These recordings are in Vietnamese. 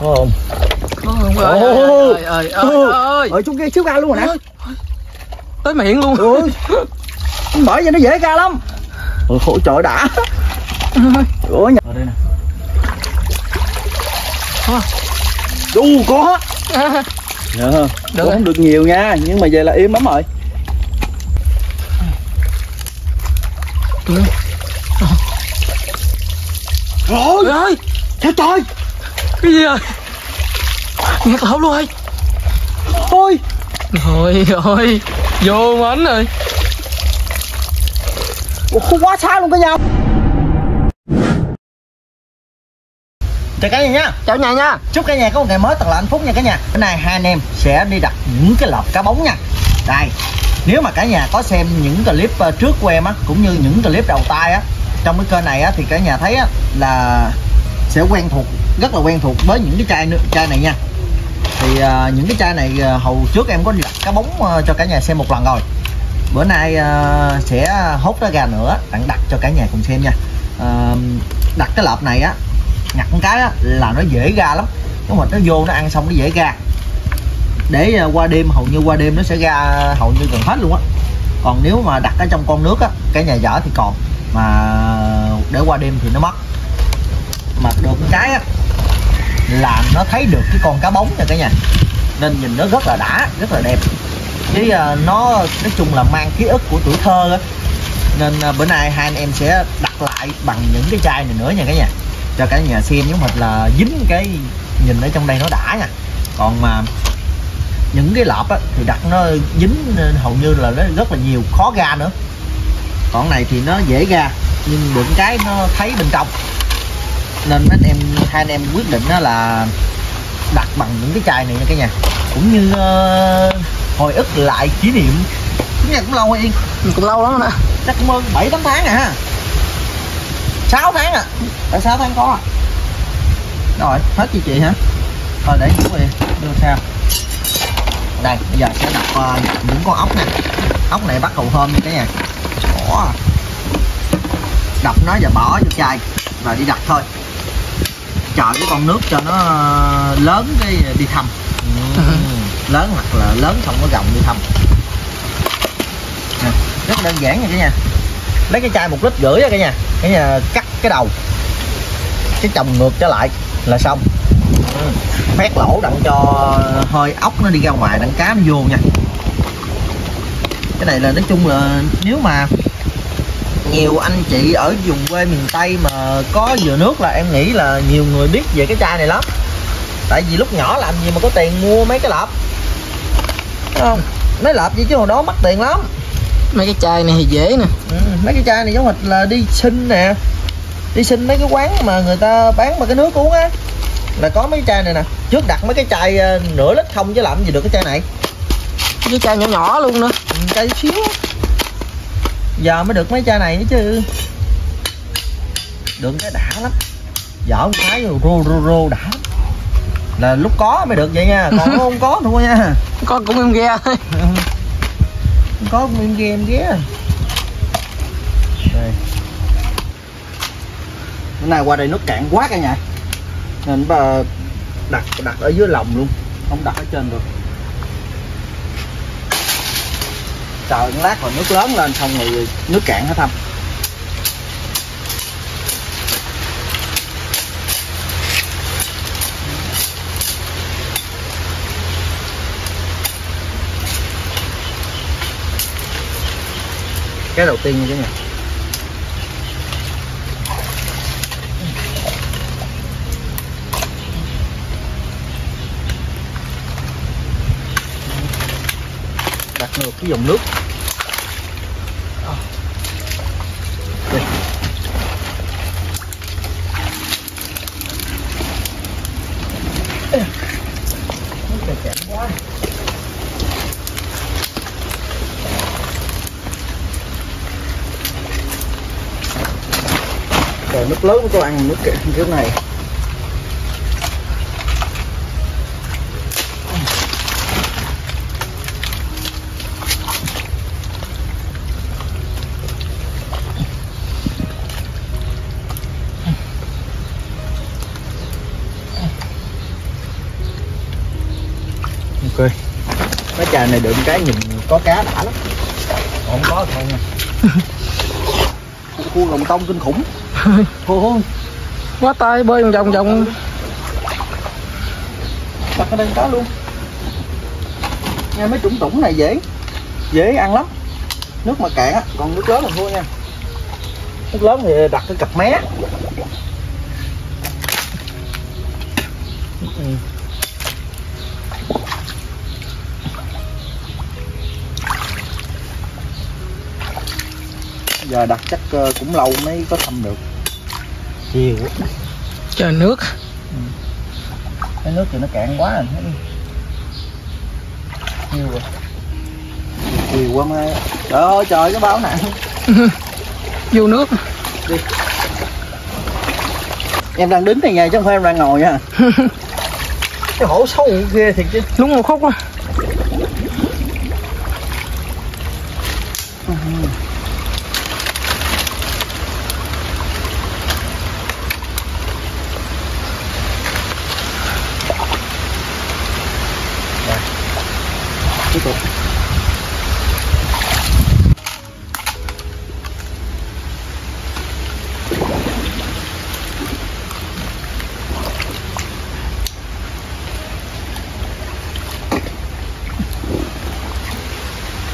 Có không? Ôi ở chung kia xíu ra luôn rồi nè. Tới miệng luôn. Bởi vậy nó dễ ra lắm. Ôi trời đã. Ủa nhờ đây nè. Đu có. Được không được nhiều nha, nhưng mà về là im lắm rồi. Rồi ơi, trời trời. Cái gì rồi? Ngạt lẩu luôn ơi. Thôi. Rồi, vô mến rồi. Ủa, quá xa luôn cả nhau. Chào cả nhà nha. Chào nhà nha. Chúc cả nhà có một ngày mới thật là hạnh phúc nha cả nhà. Bữa nay hai anh em sẽ đi đặt những cái lợp cá bóng nha. Đây, nếu mà cả nhà có xem những clip trước của em á, cũng như những clip đầu tay á, trong cái kênh này á, thì cả nhà thấy á, là sẽ quen thuộc, rất là quen thuộc với những cái chai này nha. Thì những cái chai này hồi trước em có đặt cá bóng cho cả nhà xem một lần rồi. Bữa nay sẽ hốt nó ra nữa, tặng đặt cho cả nhà cùng xem nha. Đặt cái lợp này á, nhặt con cái á, là nó dễ ra lắm. Nếu mà nó vô nó ăn xong nó dễ ra. Để qua đêm, hầu như qua đêm nó sẽ ra hầu như gần hết luôn á. Còn nếu mà đặt ở trong con nước á, cái nhà dở thì còn, mà để qua đêm thì nó mất. Mà được con cái á, là nó thấy được cái con cá bóng nha cả nhà, nên nhìn nó rất là đã, rất là đẹp. Chứ nó nói chung là mang ký ức của tuổi thơ á. Nên bữa nay hai anh em sẽ đặt lại bằng những cái chai này nữa nha cả nhà, cho cả nhà xem giống mình là dính cái nhìn ở trong đây nó đã nha. Còn mà những cái lợp á thì đặt nó dính nên hầu như là nó rất là nhiều, khó ra nữa. Còn này thì nó dễ ra, nhưng được cái nó thấy bên trong, nên hai anh em quyết định đó là đặt bằng những cái chai này nha cả nhà. Cũng như hồi ức lại kỷ niệm. Cái này cũng lâu rồi Yên, cũng lâu lắm rồi nè. Chắc cũng hơn 7-8 tháng rồi ha, 6 tháng à, tại 6 tháng có à. Rồi, hết gì chị hả? Thôi để chú đi, đưa sao. Đây, bây giờ sẽ đặt những con ốc nè. Ốc này bắt cầu thơm nha cả nhà. Bỏ, đập nó và bỏ vô chai và đi đặt thôi. Chờ cái con nước cho nó lớn cái đi thăm. Lớn hoặc là lớn không có rộng đi thăm. Nè, rất đơn giản nha cả nhà. Lấy cái chai 1,5 lít á cả nhà cắt cái đầu, cái chồng ngược trở lại là xong. Khoét lỗ đặng cho hơi ốc nó đi ra ngoài, đặng cá nó vô nha. Cái này là nói chung là nếu mà nhiều anh chị ở vùng quê miền Tây mà có dừa nước là em nghĩ là nhiều người biết về cái chai này lắm. Tại vì lúc nhỏ làm gì mà có tiền mua mấy cái lợp, đúng không? Nói lợp gì chứ hồi đó mắc tiền lắm. Mấy cái chai này thì dễ nè. Mấy cái chai này giống hệt là đi xin nè, đi xin mấy cái quán mà người ta bán mà cái nước uống á, là có mấy cái chai này nè. Trước đặt mấy cái chai nửa lít không chứ làm gì được cái chai này. Cái chai nhỏ nhỏ luôn nữa, chai xíu giờ mới được mấy chai này chứ. Được cái đã lắm, dở cái rô đã lắm. Là lúc có mới được vậy nha, còn không có thôi nha. Có cũng em ghe thôi. Có nguyên game ghé. Đây. Bữa nay qua đây nước cạn quá cả nhà, nên bà đặt ở dưới lòng luôn, không đặt ở trên được. Trời, lát rồi nước lớn lên xong rồi nước cạn hết thâm. Cái đầu tiên như thế này. Đặt ngược cái dòng nước. Đây. Nước chảy quá. Trời, nước lớn tôi ăn nước kẹt kiểu này. coi. Cái trà này đựng cái nhìn có cá đã lắm. Còn không có thôi nha. Cua lồng tông kinh khủng. Thôi. Quá tay bơi vòng vòng. Đặt ở đây cá luôn. Nghe mấy trũng tủng này dễ ăn lắm. Nước mà cạn á, còn nước lớn là thua nha. Nước lớn thì đặt cái cặp mé. Giờ đặt chắc cũng lâu mới có thâm được. Chiều trời nước. Cái nước thì nó cạn quá rồi. Nhiều rồi. Chiều quá mới. Trời ơi trời, cái bao nặng. Vô nước đi. Em đang đứng này nha, chứ không phải em đang ngồi nha. Cái hổ sâu ghê thiệt chứ. Đúng một khúc á. Tiếp tục.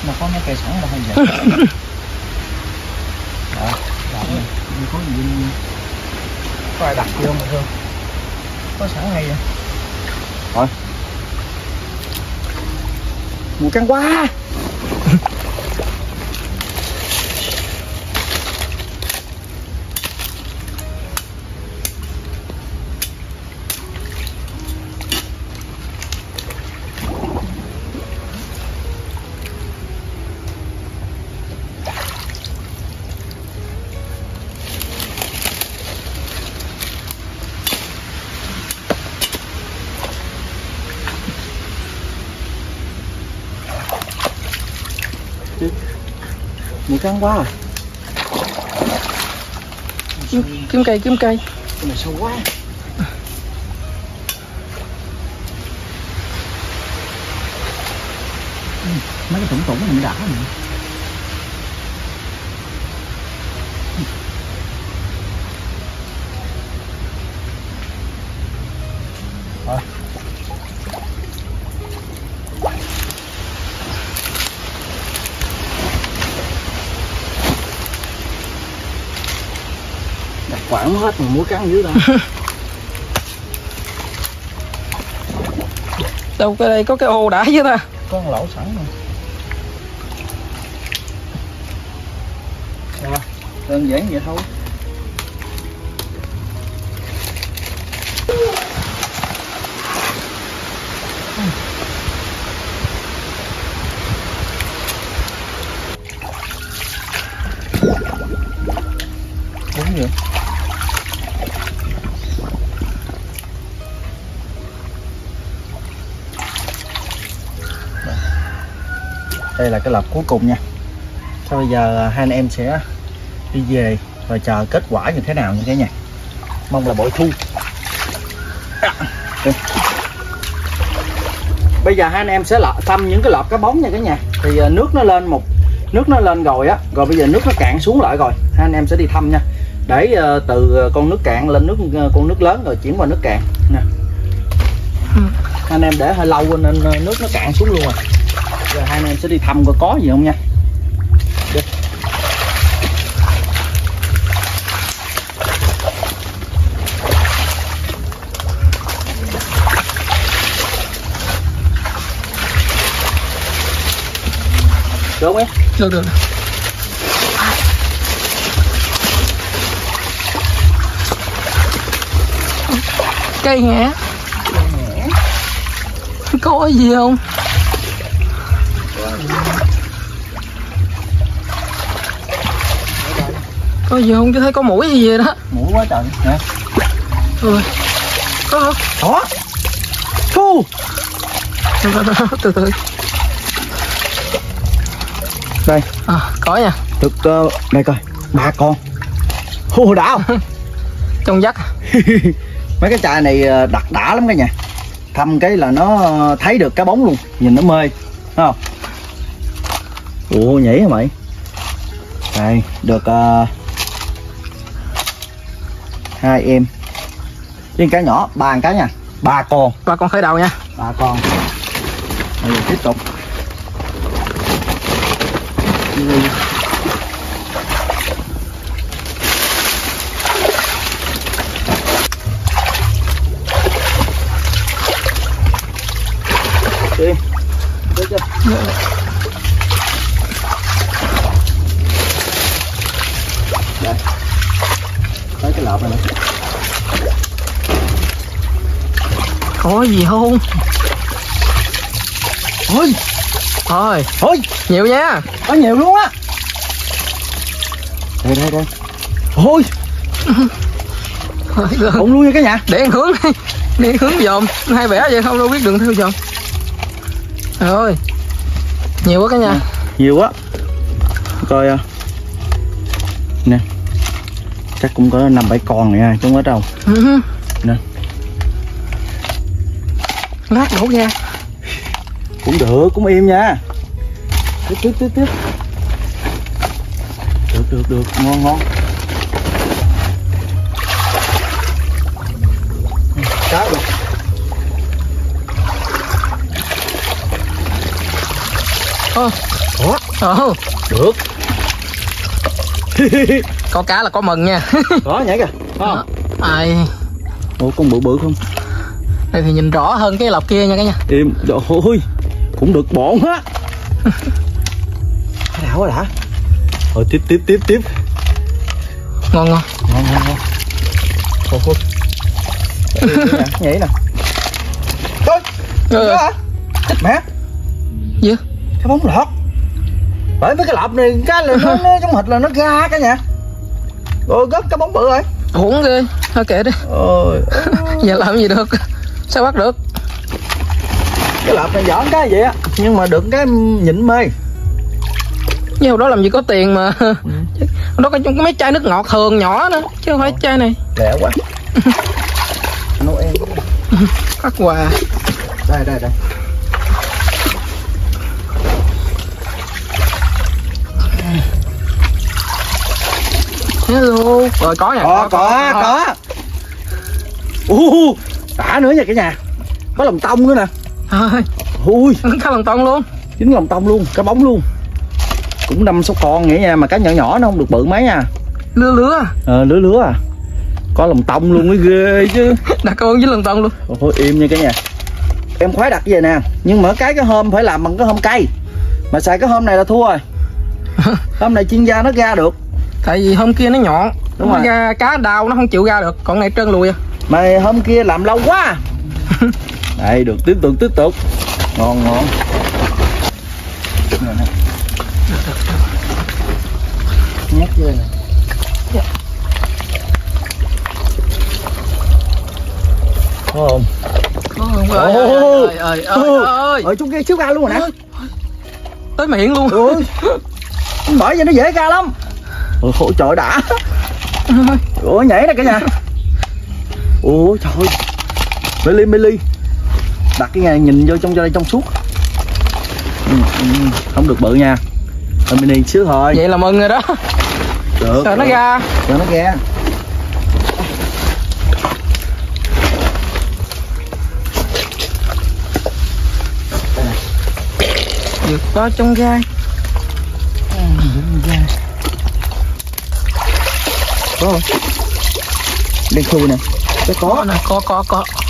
Mà có mấy cây sẵn là hay vậy. Đó, đặt này. Có gì mình... có ai đặt chưa mà thương. Có sẵn hay vậy. Thôi. Mùi căng quá. Mùi căng quá à. Kiếm cây. Cái này sâu quá. Mấy cái thủng này đã rồi. Quảng hết mà muối cắn dưới đó. Đâu cái đây có cái ô đã chứ ta. Có con lỗ sẵn rồi. À, đơn giản vậy thôi. Đúng vậy. Đây là cái lọc cuối cùng nha. Thôi bây giờ hai anh em sẽ đi về và chờ kết quả như thế nào như thế nha. Mong là bội thu. Bây giờ hai anh em sẽ thăm những cái lọt cá bóng nha cả nhà. Thì nước nó lên rồi á, rồi bây giờ nước nó cạn xuống lại rồi. Hai anh em sẽ đi thăm nha. Để từ con nước cạn lên con nước lớn rồi chuyển qua nước cạn nè. Hai anh em để hơi lâu nên nước nó cạn xuống luôn rồi. Giờ hai anh em sẽ đi thăm coi có gì không nha. Đi. Được không em? Được. Cây hẻ. Có gì không? Có gì không chứ thấy có mũi gì vậy đó. Mũi quá trời nè. Ừ. Có hả? Có. Thu. Từ từ. Đây. À, có nha. Được đây coi. 3 con. Hô đã không? Trong vắt. Mấy cái chai này đặt đã lắm cả nhà. thăm cái là nó thấy được cá bóng luôn, nhìn nó mê không. Ủa nhảy hả mày? Đây được hai em riêng cá nhỏ, ba cá nha, ba con khởi đầu nha, ba con. Bây giờ tiếp tục đi. Được chưa? Đây. Tới cái lợp này nè. Có gì không? Ôi. Thôi, ôi, nhiều nha. Có nhiều luôn á. Đây đây đây. Ôi. Bụng luôn nha cả nhà. Để ăn hướng đi. Đi ăn hướng dòm, hai bẻ vậy không đâu biết đường theo dòm. Trời ơi, nhiều quá cả nhà. Nhiều quá. Coi nè. Chắc cũng có 5-7 con này ha, chứ không hết đâu. Nè. Lát đổ ra. Cũng được, cũng im nha. Tiếp. Được, ngon. Cá được. Được. Có cá là có mừng nha. Có nhảy kìa. Không. Ai. Ủa con bự không? Đây thì nhìn rõ hơn cái lọc kia nha cả nhà. Im. Ôi. Cũng được bọn á. Cái đảo đã. Rồi tiếp. Ngon. Ngon. Ôi. Nhảy nè. Thôi. Rồi. Chết mẹ. Gì? Cái bóng lọt. Bởi mấy cái lọp này cái là nó giống hệt là nó ra cả nhà. Rồi gấp cái bóng bự rồi. Uổng ghê. Thôi kệ đi. Ôi. Giờ làm gì được. Sao bắt được. Cái lọp này giỡn cái vậy á, nhưng mà được cái nhịn mê. Nhưng hồi đó làm gì có tiền mà. Hồi đó có mấy chai nước ngọt thường nhỏ nữa, chứ không phải chai này. Lẹ quá. Noel. Cắt quà. Đây. Hello. Rồi có nha. Có. Đã nữa nha cả nhà. Có lòng tông nữa nè. Ui, cá lòng tông luôn. Chính lòng tông luôn, cá bóng luôn. Cũng 5-6 con nghĩa nha, mà cá nhỏ nó không được bự mấy nha. Lứa. Lứa à. Có lòng tông luôn mới ghê chứ. Đặt con với lòng tông luôn. Thôi im nha cả nhà. Em khoái đặt về nè, nhưng mà cái hôm phải làm bằng cái hôm cây. Mà xài cái hôm này là thua rồi. Hôm này chuyên gia nó ra được. Tại vì hôm kia nó nhọn. Đúng rồi. Ra, cá đào nó không chịu ra được. Còn này trơn lùi à. Mà hôm kia làm lâu quá. Đây được, tiếp tục. Ngon. Nhắc vô nè. Có không? Ơi. Ở chung kia xíu ra luôn rồi nè. Tới miệng luôn. Ôi. Bởi vậy nó dễ ra lắm. Ôi khổ trời đã. Ôi nhảy nè cả nhà. Ôi trời ơi. Mê ly. Đặt cái ngày nhìn vô trong đây trong suốt. Không được bự nha. Thôi mini xíu thôi. Vậy là mừng rồi đó. Được. Sợ nó ra. Được có trong gai. Có không? Đen khui nè. Cái có.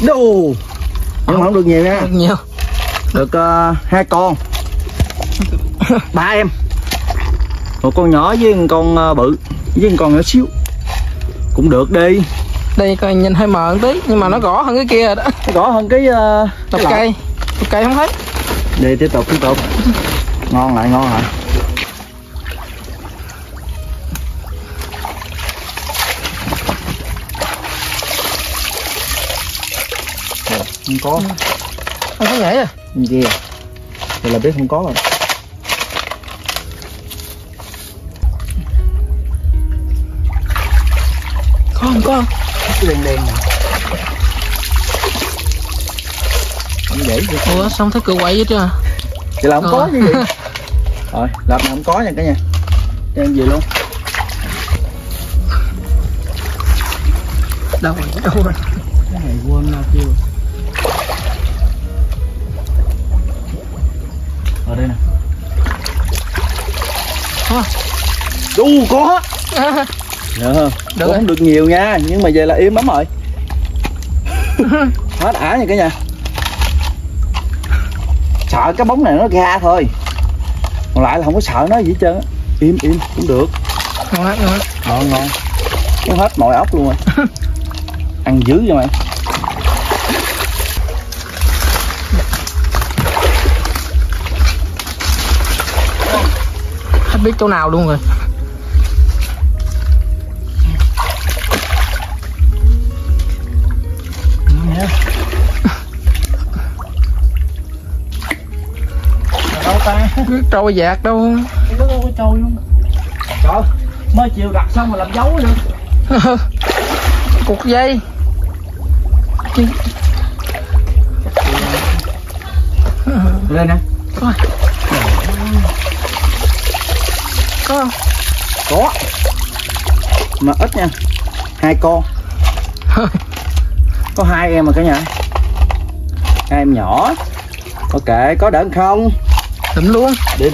Đù. Nhưng mà không được nhiều nha. Được nhiều. Được 2 con. 3 em. Một con nhỏ với một con bự với một con nhỏ xíu. Cũng được đi. Đây coi nhìn hơi mờ tí nhưng mà nó rõ hơn cái kia rồi đó. Nó rõ hơn cái lọc cây. Lọc cây không hết. Đi tiếp tục. Ngon lại. Không có. Không có nhảy à? Gì à? Vậy là biết không có rồi. Có không? Cái đèn nè. dễ vậy. Ủa xong thấy cửa quậy hết trơn. Vậy là không có cái gì. Rồi, làm này không có nha cả nhà. Đem gì luôn. Đâu rồi. Cái này quên ra kêu. Ở đây nè. Đu có. Được không được nhiều nha, nhưng mà về là im lắm rồi. Hết ả nha cả nhà. Sợ cái bóng này nó ra thôi, còn lại là không có sợ nó gì hết trơn. Im cũng được. Ngon lắm rồi. Ngon. Nó hết mọi ốc luôn rồi. Ăn dữ vậy mày. Hết biết chỗ nào luôn rồi. Biết trôi dạt đâu. Nó đâu có trôi luôn. Trời, mới chiều đặt xong mà làm dấu luôn. Cục dây. Lên nè. Coi. Có không? Có. Mà ít nha. Hai con. Có hai em mà cả nhà. Hai em nhỏ. Ok, có đỡ không? Thỉnh luôn. Đi.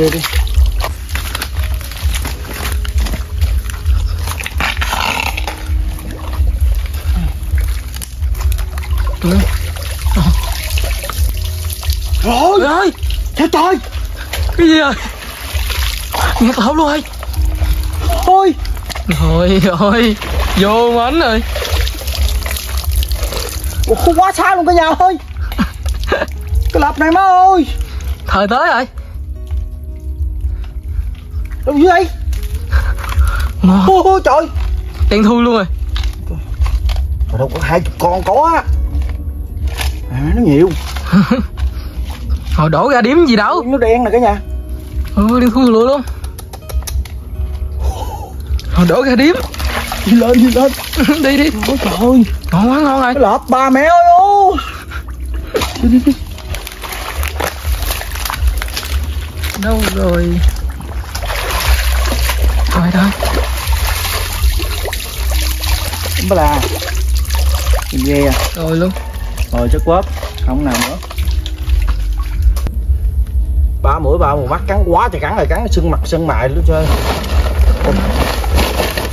Trời ơi. Trời. Cái gì rồi? Nghe tao luôn ơi. Thôi. Rồi. Vô mến rồi. Ủa, quá xa luôn cả nhà ơi. Cái lọc này má ơi. Thời tới rồi. Đâu dưới đây. Ôi trời. Đen thui luôn rồi. Ở đâu có 20 con có. À, nó nhiều. Hồi đổ ra điểm gì đâu. Nó đen nè cả nhà. Đen thui lụi luôn. Hồi đổ ra điểm. Đi lên. Đi. Ôi trời ơi. Ngon quá rồi. Cái lợp ba mẹ ơi. Đi. Đâu rồi. Rồi đó. Bà là. Tìm ghê à. Rồi luôn. Rồi chất quớp. Không nào nữa. Ba mũi ba một mắt cắn quá trời cắn rồi. Cắn sưng mặt sưng mày luôn chơi.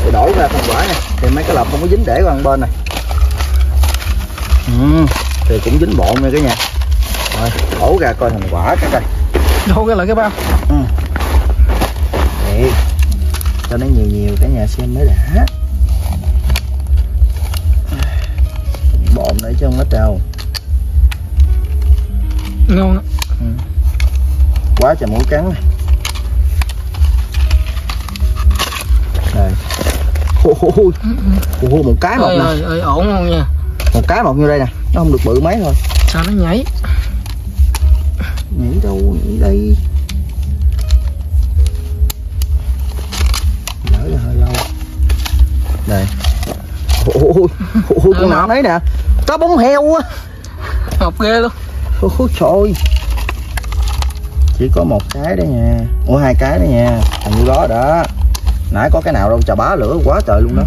Để đổi ra thành quả nè. Thì mấy cái lọc không có dính để qua bên này. Thì cũng dính bộn nha cả nhà. Rồi đổ ra coi thành quả cái coi. Đổ ra lại cái bao. Nè. Cho nó nhiều cả nhà xem mới đã. Bộm nữa chứ không hết đâu. Ngon. Quá trời mũi cắn này. Đây. Ôi, một cái một nè. Ơi ổn không nha. Một cái một như đây nè, nó không được bự mấy thôi. Sao nó nhảy? Nhảy đâu, nhảy đây. Đây. Ôi, con nào đấy nè. Có bóng heo á. Học ghê luôn. Ôi trời. Chỉ có một cái đó nha. Ủa hai cái đó nha. Hình như đó đó. Nãy có cái nào đâu, chà bá lửa quá trời luôn đó.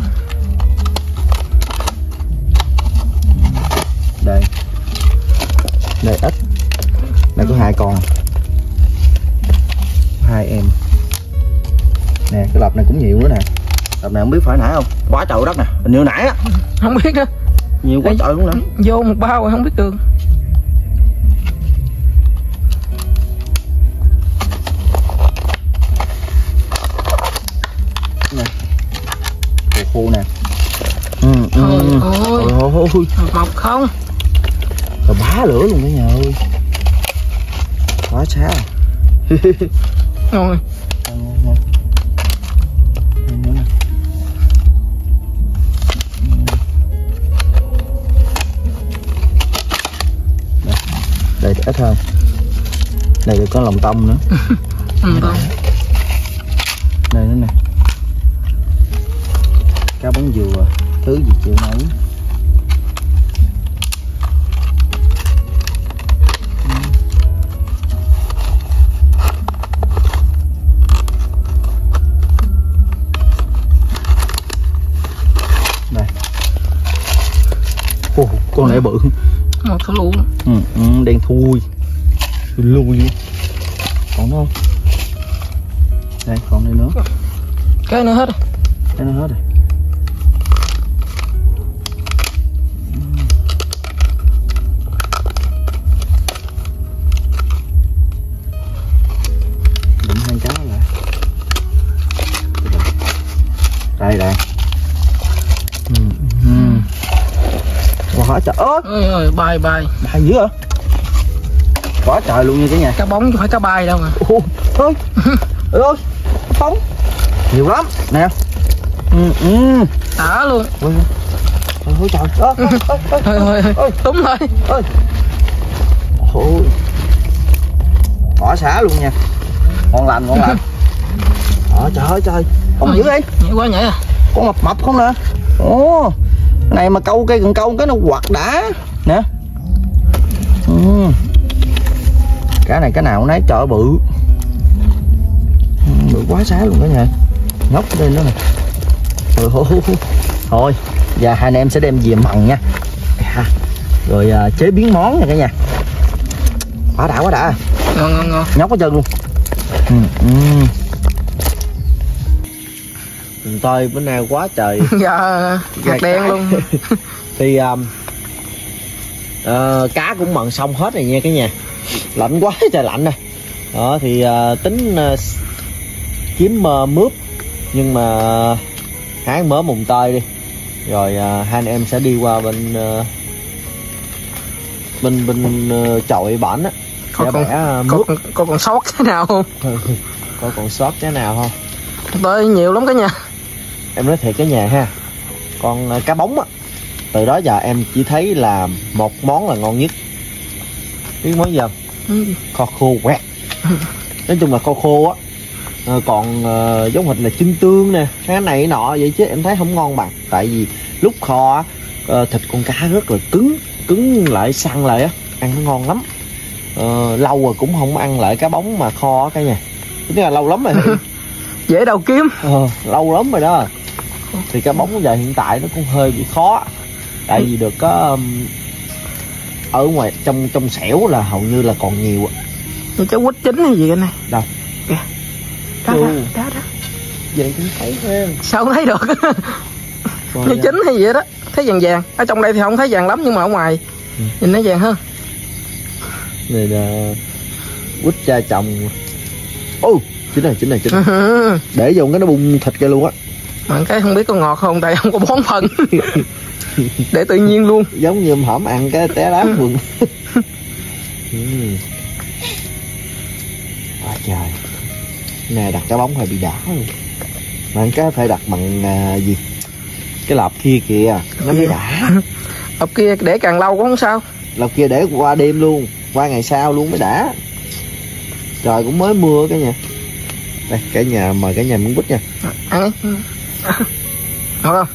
Đây. Đây ít. Đây có hai con. Hai em. Nè cái lọc này cũng nhiều nữa nè. Tập này không biết phải nãy không? Quá trời đất nè, hình như nãy á. Không biết á. Nhiều quá trời luôn nè. Vô một bao rồi không biết đường. Nè. Khu nè. Ôi. Mọc không? Rồi bá lửa luôn đấy nhờ. Quá xa. Rồi. Đây thì ít hơn. Đây thì có lòng tông nữa. Đây nữa nè. Cá bóng dừa. Thứ gì chịu nổi. nãy bự không? Một thú luôn. Đen thui. Lui. Còn nó không? Đây, còn đây nữa. Cái nữa hết rồi. Cái nữa hết rồi. Đây đây. Quá trời ớt. Ơi bay bay. Bay dữ hả? Quá trời luôn nha cả nhà. Cá bóng chứ phải cá bay đâu mà. Ôi. Ôi. Bóng. Nhiều lắm. Nè. Đã luôn. Ôi. Ôi trời. Ôi. Túm thôi. Ôi. Ôi. Bỏ xả luôn nha. Ngon lành, ngon lành. Trời ơi trời. Con dữ đi. Nhảy quá nhảy à. Con mập mập không nè. Ồ. Cái này mà câu cây cần câu cái nó quạt đã. Nè. Cái này cái nào nấy trời bự. Bự quá xá luôn cả nhà. Ngốc lên đó nè. Thôi, giờ hai anh em sẽ đem về mần nha. Rồi chế biến món nha cả nhà. Quá đã quá đã. Ngon ngon ngon. Nhóc hết trơn luôn. Tơi bữa nay quá trời. Dạ, đen luôn. Thì cá cũng mần xong hết rồi nha cả nhà. Lạnh quá trời lạnh nè. Đó thì tính kiếm mướp nhưng mà hái mớ mùng tơi đi. Rồi hai anh em sẽ đi qua bên chòi bển á. Có còn sót cái nào không? Có còn sót cái nào không? Tới nhiều lắm cả nhà. Em nói thiệt cả nhà ha. Con cá bóng á, từ đó giờ em chỉ thấy là một món là ngon nhất. Biết món gì không? Kho khô quẹt. Nói chung là kho khô á. Còn giống thịt là chim tương nè, cái này nọ vậy chứ em thấy không ngon bằng. Tại vì lúc kho á, thịt con cá rất là cứng. Cứng lại săn lại á, ăn nó ngon lắm. Lâu rồi cũng không ăn lại cá bóng mà kho á cả nhà. Tức là lâu lắm rồi. Dễ đầu kiếm. Lâu lắm rồi đó. Thì cá bóng giờ hiện tại nó cũng hơi bị khó. Tại vì được có ở ngoài trong xẻo là hầu như là còn nhiều. Cháu quýt chín hay gì cái này? Đâu? Kìa. Đó đó. Vậy cũng thấy thêm. Sao không thấy được? Nó chín hay vậy đó. Thấy vàng vàng. Ở trong đây thì không thấy vàng lắm nhưng mà ở ngoài nhìn nó vàng hơn. Này là quýt cha chồng. Chính này để dùng cái nó bung thịt ra luôn á. Mà cái không biết có ngọt không tại không có bón phân. Để tự nhiên luôn. Giống như hổm ăn cái té đá vườn. Quá trời. Nè đặt cá bóng hơi bị đã luôn. Mà ăn cái phải đặt bằng gì? Cái lọc kia kìa nó mới đã. Lọc kia để càng lâu cũng không sao. Lọc kia để qua đêm luôn, qua ngày sau luôn mới đã. Trời cũng mới mưa cả nhà. Đây, cả nhà mời cả nhà muốn quýt nha. Ăn đi. Ngọt không?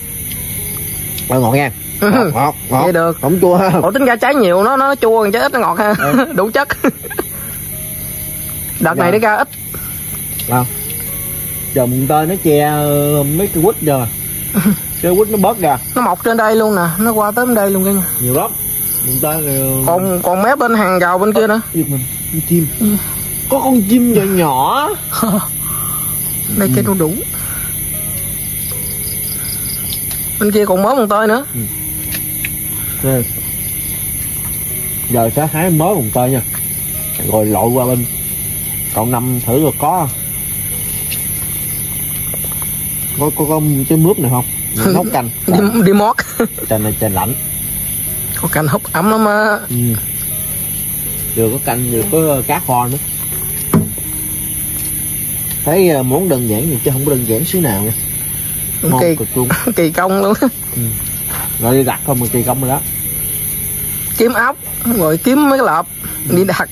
Ờ ngọt nha. Ngọt, ngọt. Vậy được. Không chua ha. Ủa tính ra trái nhiều nó chua còn trái ít nó ngọt ha. Đủ chất. Đợt này nó ra ít. Không. Chùm tơi nó che mấy cái quýt rồi. Cái quýt nó bớt ra. Nó mọc trên đây luôn nè, nó qua tới bên đây luôn cả nhà. Nhiều lắm. Chùm tơi rồi. Còn mép bên hàng rào bên kia nữa. Giật mình, con chim. Có con chim nhỏ nhỏ. Đây cái đu đủ. Bên kia còn mớ mùng tơi nữa. Giờ sẽ hái mớ mùng tơi nha. Rồi lội qua bên cậu Năm thử rồi có cái mướp này không? Nấu canh. Đi mót. Trời này trời lạnh. Có canh hấp ấm lắm á. Vừa có canh vừa có cá kho nữa. Thấy món đơn giản nhưng chứ không có đơn giản xíu nào nha. Món cực luôn. Kỳ công luôn. Rồi đi đặt không mà kỳ công rồi đó. Kiếm ốc, rồi kiếm mấy cái lợp, đi đặt.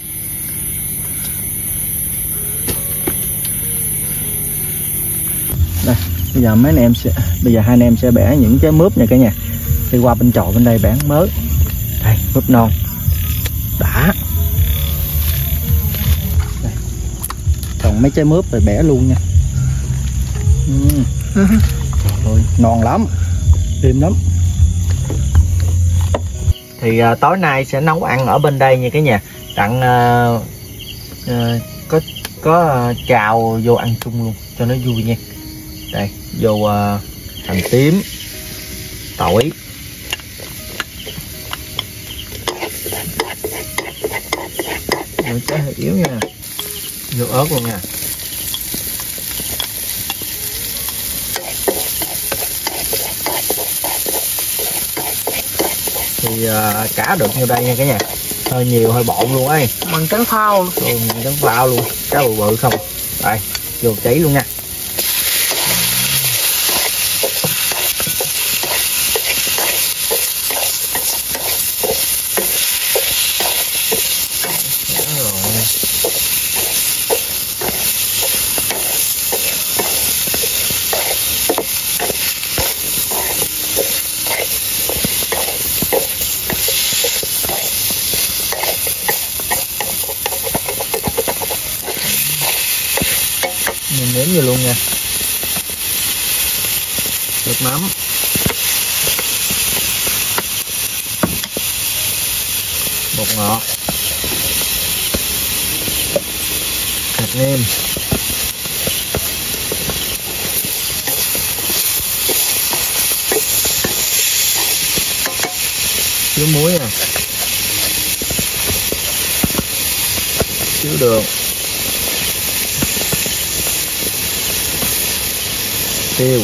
Đây, bây giờ hai anh em sẽ bẻ những trái mướp nha cả nhà. Đi qua bên chòi bên đây bẻ mới. Đây, mướp non. Đã. Còn mấy trái mướp rồi bẻ luôn nha. Trời ơi, non lắm, êm lắm. Thì tối nay sẽ nấu ăn ở bên đây nha cả nhà. Đặng có chào vô ăn chung luôn cho nó vui nha. Đây, vô hành tím, tỏi, muối trái hơi yếu nha, nước ớt luôn nha. Thì cá được như đây nha cả nhà, hơi nhiều hơi bộn luôn ấy, bằng trắng phao luôn, bằng trắng phao luôn, cá bự bự không. Đây vô cháy luôn nha. Mình nếm vô luôn nha. Nước mắm. Bột ngọt. Hạt nêm. Chứa muối nè. Chứa đường. Tiêu.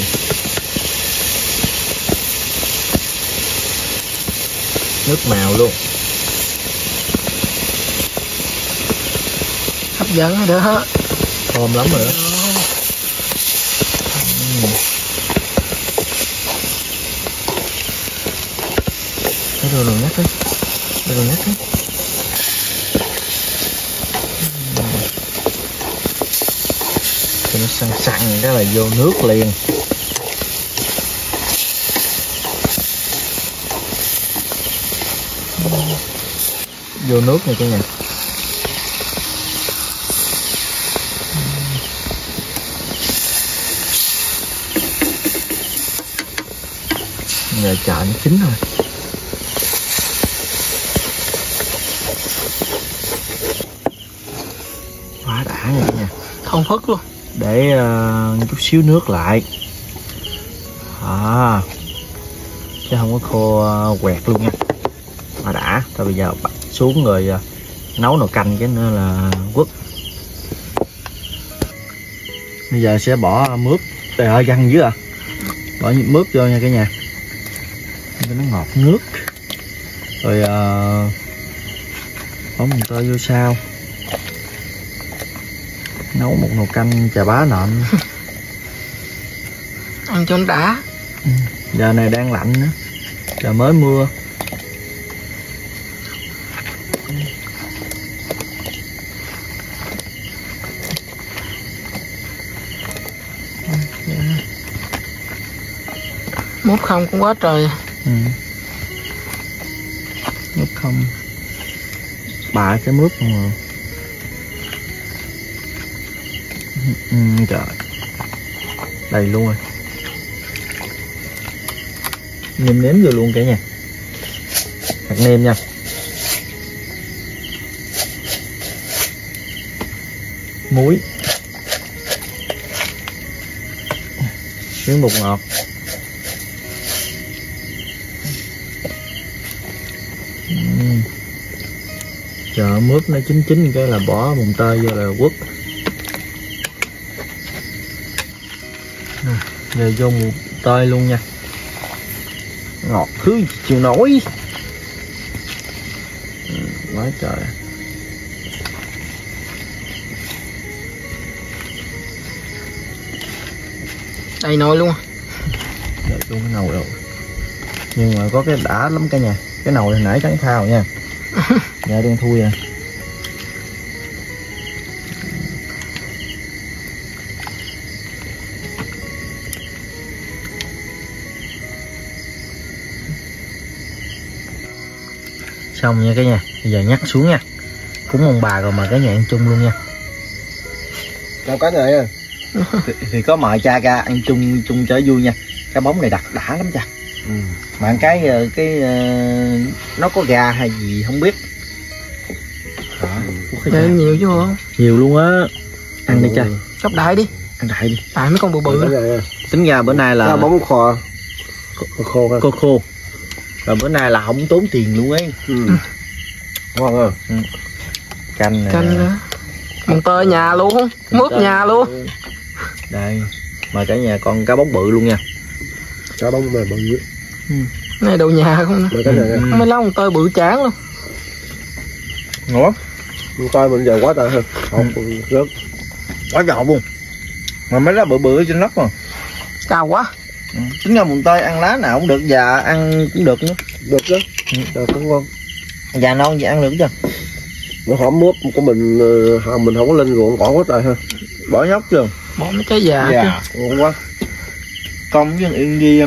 Nước màu luôn. Hấp dẫn rồi đó. Thơm lắm rồi đó. Cái đồ nhắc đi. Đồ nhắc đi. Nó săn săn cái là vô nước liền. Vô nước này cả nhà. Giờ chờ nó chín thôi. Quá đã nha cả nhà. Không phức luôn. Để chút xíu nước lại chứ không có khô quẹt luôn nha. Mà đã, rồi bây giờ bắt xuống rồi nấu nồi canh cái nữa là quất. Bây giờ sẽ bỏ mướp. Trời ơi, văng dữ à. Bỏ mướp vô nha cả nhà cho nó ngọt nước. Rồi bỏ mùng tơi vô sao. Nấu một nồi canh chà bá nọn. Ăn cho nó đã. Giờ này đang lạnh nữa. Giờ mới mưa. Mốt không cũng quá trời. Mốt không. Bạ cái mướp mà. Trời, đầy luôn rồi. Nêm nếm vô luôn cả nhà. Hạt nêm nha. Muối. Miếng bột ngọt. Chờ mướp nó chín chín cái là bỏ mùng tơi vô là quất. Giờ vô mùng tơi luôn nha. Ngọt thứ chịu nổi. Quá trời. Đây nồi luôn. Đợi luôn cái nồi rồi. Nhưng mà có cái đã lắm cả nhà. Cái nồi hồi nãy trắng phao nha. Giờ đang thui rồi. Xong nha cả nhà, bây giờ nhắc xuống nha. Cúng ông bà rồi mà cả nhà ăn chung luôn nha. Đâu có rồi ơi. Thì có mời cha ra ăn chung cho vui nha. Cái bóng này đặc đã lắm cha. Mà cái nó có gà hay gì không biết. Đây nhiều chứ hả? Nhiều luôn á. Ăn đi cha. Chóc đại đi. Ăn đại đi. Tại mấy con bự bự. Tính ra bữa nay là bóng khò. Cô khô. Rồi bữa nay là không tốn tiền luôn ấy. Ngon không? Canh nè. Canh nữa. Mùng tơi nhà luôn, mướp nhà luôn. Đây, mời cả nhà con cá bóng bự luôn nha. Cá bóng bự bự. Này đầu nhà không. Mới lấy mùng tơi bự chán luôn. Ngon. Mùng tơi mình giờ quá trời hơn. Rớt. Quá gạo luôn. Mà mấy lá bự bự ở trên đất mà. Cao quá. Tính ra mùng tơi ăn lá nào cũng được, già ăn cũng được nữa. Được đó. Được cũng ngon. Già non vậy ăn được chưa? Nó hổm mướp của mình không có lên ruộng cỏ quá trời ha. Bỏ nhóc chưa? Bỏ mấy cái già. Già ngon quá. Con với Yên đi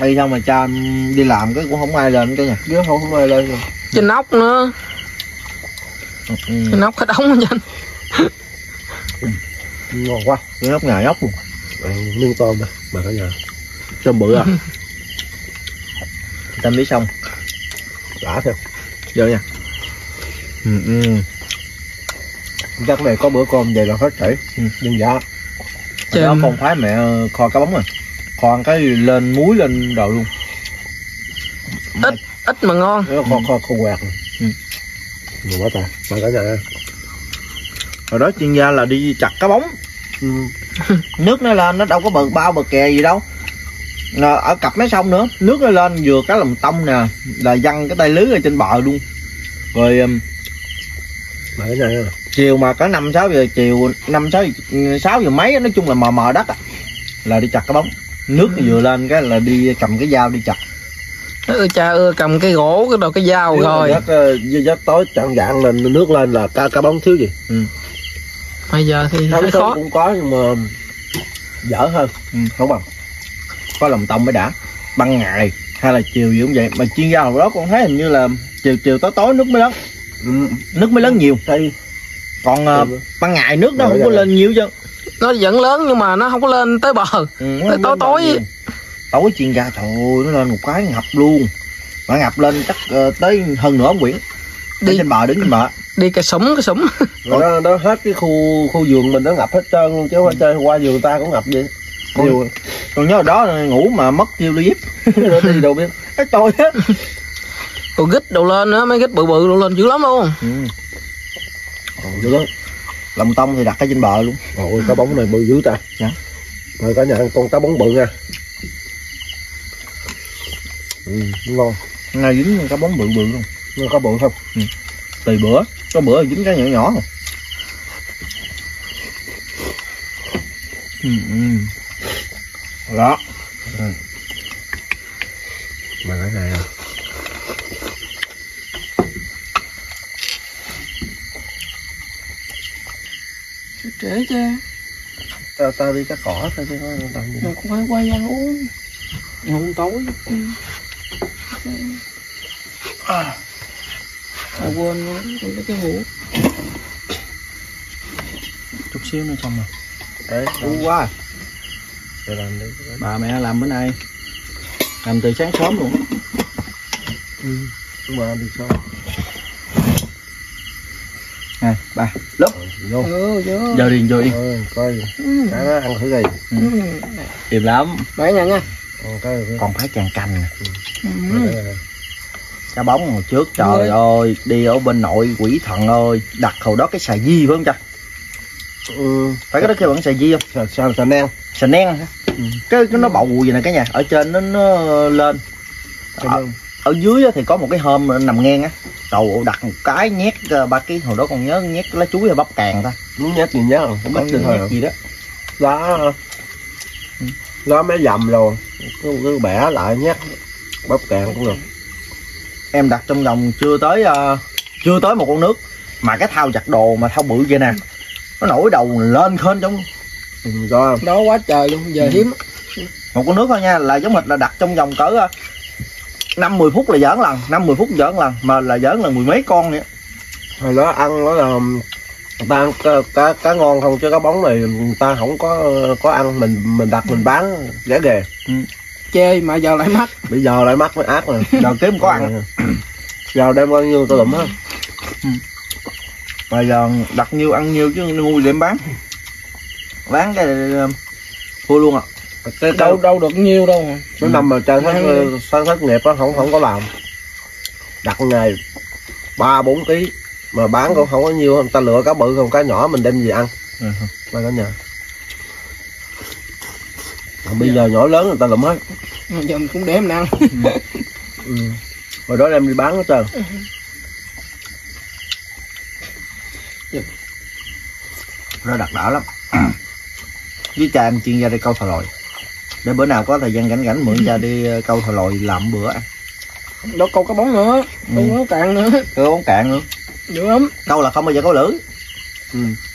đi đâu mà cha đi làm cái cũng không ai lên cái nhà. Chứ không ai lên rồi. Trên nóc nữa. Trên nóc hết đóng nhanh. Ngon quá. Cái nóc nhà nhóc luôn. Miếng tôm đây, bà cả nhà. Tôm bự à? Tôm biết xong. Đã theo. Vô nha. Chắc này có bữa cơm về là hết chảy. Nhưng dạ trên... đó con Thái mẹ kho cá bóng rồi. Kho ăn cái lên muối lên đầu luôn. Ít ít mà ngon. Kho quạt. Nhiều quá ta. Mà cả nhà ơi. Hồi đó chuyên gia là đi chặt cá bóng. Nước nó lên nó đâu có bờ bao bờ kè gì đâu. Ở cặp mấy sông nữa. Nước nó lên vừa cá lòng tông nè. Là văng cái tay lưới ở trên bờ luôn. Rồi chiều mà có 5-6 giờ chiều 5-6 giờ mấy, nói chung là mờ mờ đất à, là đi chặt cá bóng. Nước vừa lên cái là đi cầm cái dao đi chặt. Cha ơi cầm cái gỗ cái đồ cái dao nếu rồi giấc tối chạng dạng lên nước lên là cá bóng thiếu gì. Bây giờ thì không khó cũng có nhưng mà dở hơn. Không bằng có lòng tông mới đã. Ban ngày hay là chiều gì cũng vậy, mà chuyên gia hồi đó con thấy hình như là chiều tối nước mới lớn. Nước mới lớn nhiều. Còn ban ngày nước nó không có lên nhiều chứ. Nó vẫn lớn nhưng mà nó không có lên tới bờ. Tối chuyên gia trời ơi, nó lên một cái ngập luôn. Mà ngập lên chắc tới hơn nửa ông Nguyễn. Đi trên bờ đứng trên bờ. Đi cái súng. Rồi nó hết cái khu vườn mình nó ngập hết trơn luôn chứ qua chơi qua vườn ta cũng ngập vậy. Còn nhớ hồi đó ngủ mà mất tiêu đi dép. Nó đi đâu biết. Cái trôi hết. Còn gít đồ lên nữa, mấy gít bự đồ lên dữ lắm luôn. Dữ lắm. Lòng tông thì đặt cái trên bờ luôn. Ôi cá bóng này bự dữ ta. Dạ. Rồi cả nhà ăn con cá bóng bự nha. Ngon. Ngày dính cá bóng bự luôn. Nó có bự không? Tùy bữa, có bữa dính cá nhỏ nhỏ không. Đó. Mà cái này à. Trễ cha. Tao đi cắt cỏ tao đi thôi. Đâu cũng phải quay ăn uống. Không tối. Tao quên rồi cái hũ. Chút xíu nữa xong rồi. Đấy, đủ quá. Bà mẹ làm bữa nay. Làm từ sáng sớm luôn. Đúng rồi, từ sớm. Nè, ba, lúc vô điền vô đi. Coi gì. Cái đó ăn thử đi. Điềm lắm. Mấy nha nha. Còn phải càng canh nè. Cá bóng hồi trước trời ơi, đi ở bên nội quỷ thần ơi. Đặt hồi đó cái xà di phải không cha? Phải cái đó kêu bằng xà di không? Xà neng. Xà neng hả? Cái nó bầu gì nè cả nhà. Ở trên nó lên. Ở dưới thì có một cái hôm nằm ngang á. Trời ơi, đặt một cái nhét ba ký. Hồi đó còn nhớ nhét lá chuối hay bắp càng ta. Nhét gì nhớ không? Bắp gì đó. Lá mới dầm rồi. Cứ bẻ lại nhét bắp càng cũng được. Em đặt trong vòng chưa tới một con nước. Mà cái thau giặt đồ mà thau bự kia nè. Nó nổi đầu lên khên trong. Đó quá trời luôn, giờ hiếm. Một con nước thôi nha, là giống thịt là đặt trong vòng cỡ 5-10 phút là giỡn lần, 5-10 phút giỡn lần, mà là giỡn lần mười mấy con nữa. Hồi đó ăn đó là ta ăn cá ngon không chứ cá bóng này ta không có ăn, mình đặt mình bán rẻ ghê. chê mà giờ lại mắc. Bây giờ lại mắc mới ác rồi. Giờ kiếm có ăn. Giờ đem bao nhiêu tôi lụm hết. Bây giờ đặt nhiêu ăn nhiêu chứ nuôi để bán. Bán cái thua luôn ạ. À. Đâu được nhiêu đâu. Số năm mà chơi thất nghiệp á không có làm. Đặt ngày 3-4 kg mà bán cũng không có nhiêu, người ta lựa cá bự không cá nhỏ mình đem về ăn. Ba cả nhà. Bây giờ nhỏ lớn người ta lụm hết. Giờ mình cũng để mình ăn. Hồi đó đem đi bán hết trơn. Nó đặc đỏ lắm. Với cha em chuyên gia đi câu thò lòi. Để bữa nào có thời gian rảnh rảnh mượn cha đi câu thò lòi làm bữa ăn. Đó câu cá bóng nữa, câu bóng cạn nữa. Câu bóng cạn nữa. Dữ lắm. Câu là không bao giờ có lưỡi.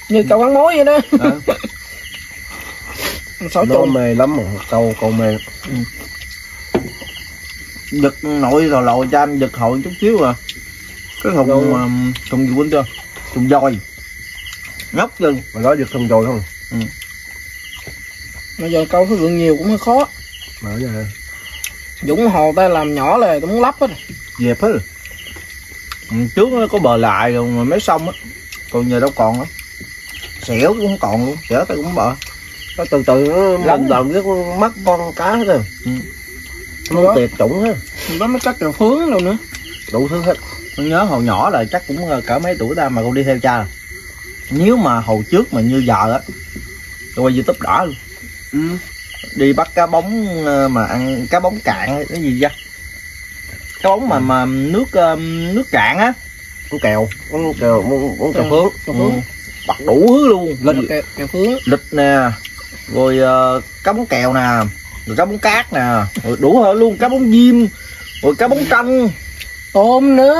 Như câu ăn mối vậy đó. Nó mê lắm mà câu mê. Giật nội thò lòi cho anh giật hồi chút xíu à. Cái thùng gì quên chưa? Thùng dòi. Ngốc luôn. Mà nó giật thùng dòi không? Bây giờ câu số lượng nhiều cũng hơi khó. Mở ra. Dũng hồ ta làm nhỏ là tôi muốn lắp hết. Dẹp hết rồi. Trước nó có bờ lại rồi mấy sông á. Còn giờ đâu còn á. Xẻo cũng không còn luôn. Xẻo ta cũng bờ. Nó từ từ nó lần lần cái mắt con cá hết rồi. Nó tiệt chủng hết. Nó mới cắt rồi phướng luôn nữa. Đủ thứ hết. Tôi nhớ hồi nhỏ là chắc cũng cả mấy tuổi ta mà con đi theo cha rồi. Nếu mà hồi trước mà như giờ á tôi qua YouTube đỏ luôn. Đi bắt cá bóng mà ăn cá bóng cạn cái gì vậy? Cá bóng mà nước cạn á, con kèo phướng. Bắt đủ thứ luôn, lên kèo phướng, lịch nè, rồi cá bóng kèo nè, rồi cá bóng cát nè, rồi đủ hết luôn, cá bóng diêm, rồi cá bóng canh, tôm nữa.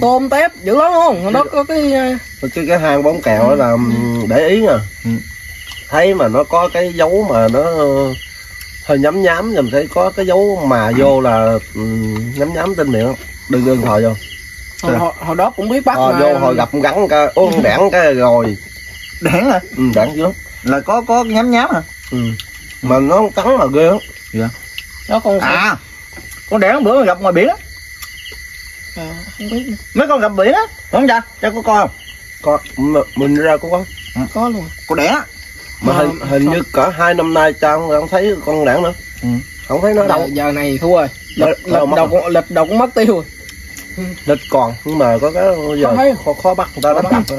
Tôm tép dữ lắm luôn. Nó có cái hang bóng kèo đó là để ý nè. Thấy mà nó có cái dấu mà nó hơi nhắm nhám, mình thấy có cái dấu mà vô là nhắm nhám trên miệng, đừng đừng thò vô. Hồi đó cũng biết bắt mà. Vô hồi gặp gắn cái uống đảng cái rồi. Đảng hả? Đảng chứ. Là có nhám nhám hả? Mà nó cắn mà ghê lắm. Dạ. Nó con con đảng bữa mà gặp ngoài biển á. Không biết. Mấy con gặp biển á, không cha? Cha có coi không? Coi, mình ra có coi. Có luôn. Con đẻ. Mà hình như cả 2 năm nay cha không thấy con đảng nữa. Không thấy nó đâu. Giờ này thua rồi. Lịch đầu cũng mất tiêu rồi. Lịch còn nhưng mà có cái giờ thấy khó bắt người ta đánh bắt.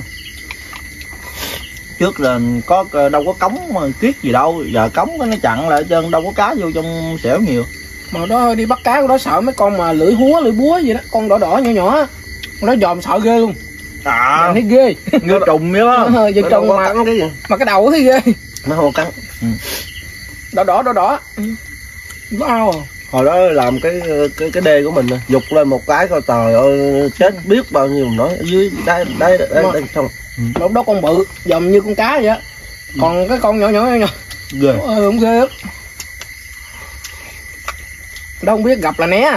Trước là có đâu có cống mà kiết gì đâu, giờ cống nó chặn lại trơn, đâu có cá vô trong xẻo nhiều. Mà đó đi bắt cá của đó sợ mấy con mà lưỡi húa lưỡi búa gì đó, con đỏ đỏ nhỏ nhỏ. Con đó dòm sợ ghê luôn. Thấy ghê. Như trùng vậy đó. Giờ trùng mà cái đầu thấy ghê. Nó không cắn. Đỏ đỏ. Nó ao. Hồi đó làm cái đê của mình dục lên một cái coi trời ơi chết biết bao nhiêu nữa, dưới đây xong. Lúc đó con bự, dòm như con cá vậy á. Còn cái con nhỏ. Ghê. Không ghê lắm. Đâu không biết gặp là né.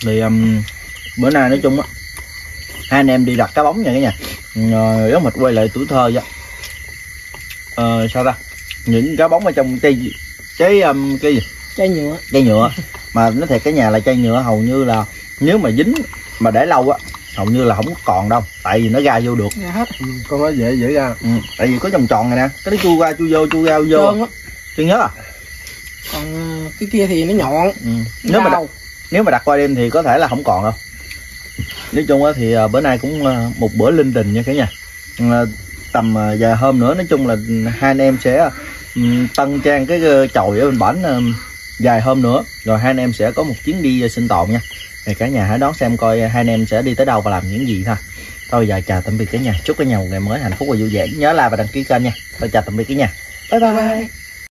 Thì bữa nay nói chung á hai anh em đi đặt cá bóng nha cả nhà. Rồi đó mình quay lại tuổi thơ vậy. Sao ta? Những cá bóng ở trong cái gì? Chai nhựa. Chai nhựa. Mà nói thiệt cái nhà là chai nhựa hầu như là nếu mà dính mà để lâu á hầu như là không còn đâu, tại vì nó ra vô được. Dạ hết. Con nó dễ ra. Tại vì có vòng tròn này nè, cái nó chui qua chui vô chui ra vô. Tôi nhớ à. Còn cái kia thì nó nhọn. Nếu mà đặt qua đêm thì có thể là không còn đâu. Nói chung thì bữa nay cũng một bữa linh đình nha cả nhà. Tầm vài hôm nữa nói chung là hai anh em sẽ tân trang cái chòi ở bên bển vài hôm nữa. Rồi hai anh em sẽ có một chuyến đi sinh tồn nha. Thì cả nhà hãy đón xem coi hai anh em sẽ đi tới đâu và làm những gì thôi. Thôi giờ chào tạm biệt cả nhà. Chúc cả nhà một ngày mới hạnh phúc và vui vẻ. Nhớ like và đăng ký kênh nha. Thôi chào tạm biệt cả nhà. Bye bye.